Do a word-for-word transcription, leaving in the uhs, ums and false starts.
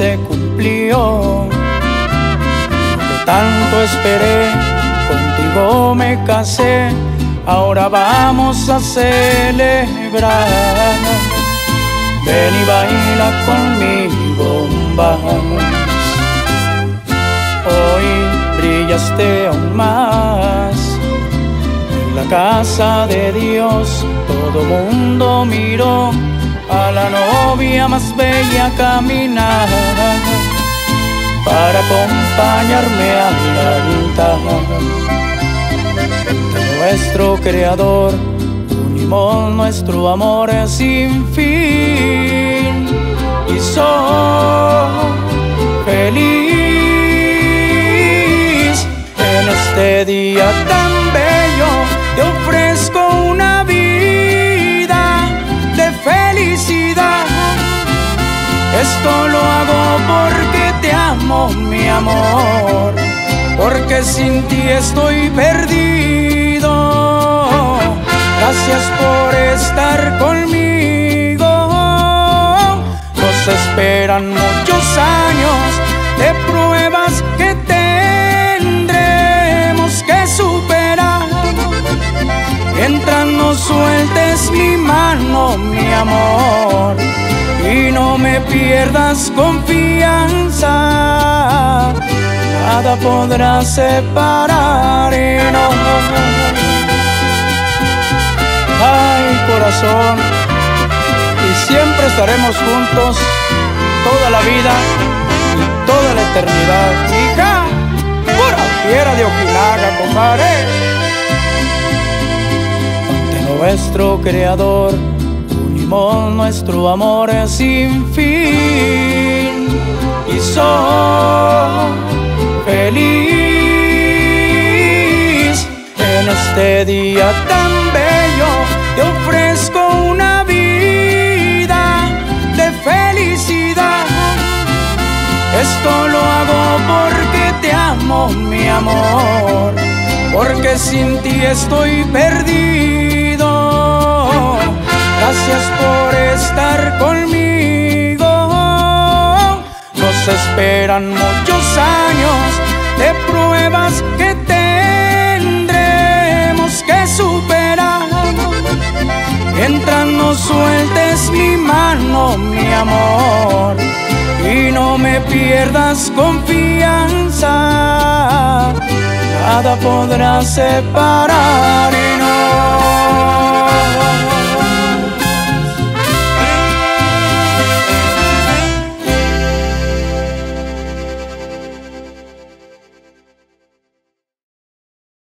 se cumplió. Lo tanto esperé, contigo me casé, ahora vamos a celebrar. Ven y baila conmigo un vals. Hoy brillaste aún más. En la casa de Dios todo mundo miró a la novia más bella caminar. Para acompañarme al altar de nuestro Creador unimos nuestro amor sin fin. Y soy feliz en este día tan bello. Te ofrezco una vida de felicidad. Esto lo hago porque te amo, mi amor, porque sin ti estoy perdido. Gracias por estar conmigo. Nos esperan muchos años de pruebas que tendremos que superar. Mientras no sueltes mi mano, mi amor, y no me pierdas confianza, nada podrá separarnos. Ay, corazón, y siempre estaremos juntos, toda la vida y toda la eternidad. Hija, por la tierra de Ojinaga, compadre. Ante nuestro Creador nuestro amor es sin fin. Y soy feliz en este día tan bello. Te ofrezco una vida de felicidad. Esto lo hago porque te amo, mi amor, porque sin ti estoy perdido. Gracias por estar conmigo. Nos esperan muchos años de pruebas que tendremos que superar. Mientras no sueltes mi mano, mi amor, y no me pierdas confianza, nada podrá separar.